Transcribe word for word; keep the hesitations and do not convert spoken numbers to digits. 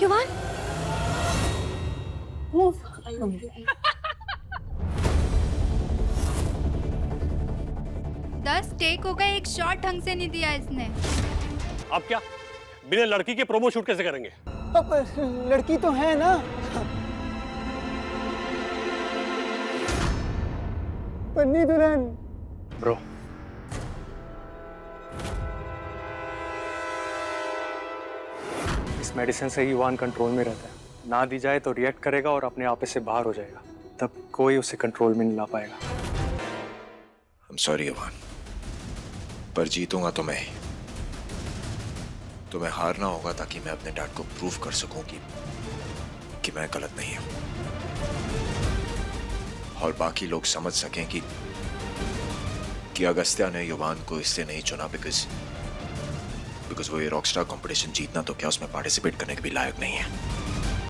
Yuvaan? Move. दस take हो गए, एक शॉट ढंग से नहीं दिया इसने। अब क्या बिना लड़की के प्रोमो शूट कैसे करेंगे? अब लड़की तो है ना, पन्नी दुल्हन। ब्रो इस मेडिसिन से युवान कंट्रोल में रहता है, ना दी जाए तो रिएक्ट करेगा और अपने आप से बाहर हो जाएगा, तब कोई उसे कंट्रोल में नहीं ला पाएगा। I'm sorry युवान, पर जीतूंगा तो मैं ही, तुम्हें हारना होगा ताकि मैं अपने डैड को प्रूव कर सकूं कि कि मैं गलत नहीं हूं और बाकी लोग समझ सकें कि कि अगस्त्या ने युवान को इसलिए नहीं चुना बिकॉज बिकॉज वो ये रॉकस्टार कंपटीशन जीतना तो क्या उसमें पार्टिसिपेट करने के भी लायक नहीं है।